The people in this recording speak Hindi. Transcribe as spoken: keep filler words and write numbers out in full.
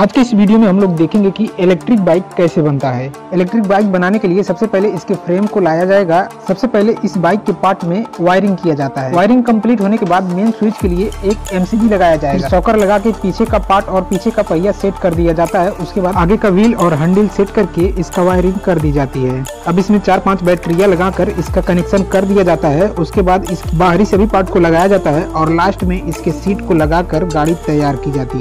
आज के इस वीडियो में हम लोग देखेंगे कि इलेक्ट्रिक बाइक कैसे बनता है। इलेक्ट्रिक बाइक बनाने के लिए सबसे पहले इसके फ्रेम को लाया जाएगा। सबसे पहले इस बाइक के पार्ट में वायरिंग किया जाता है। वायरिंग कंप्लीट होने के बाद मेन स्विच के लिए एक एमसीबी लगाया जाएगा। शॉकर लगा के पीछे का पार्ट और पीछे का पहिया सेट कर दिया जाता है। उसके बाद आगे का व्हील और हैंडल सेट करके इसका वायरिंग कर दी जाती है। अब इसमें चार पाँच बैटरिया लगा कर इसका कनेक्शन कर दिया जाता है। उसके बाद इस बाहरी सभी पार्ट को लगाया जाता है और लास्ट में इसके सीट को लगा कर गाड़ी तैयार की जाती है।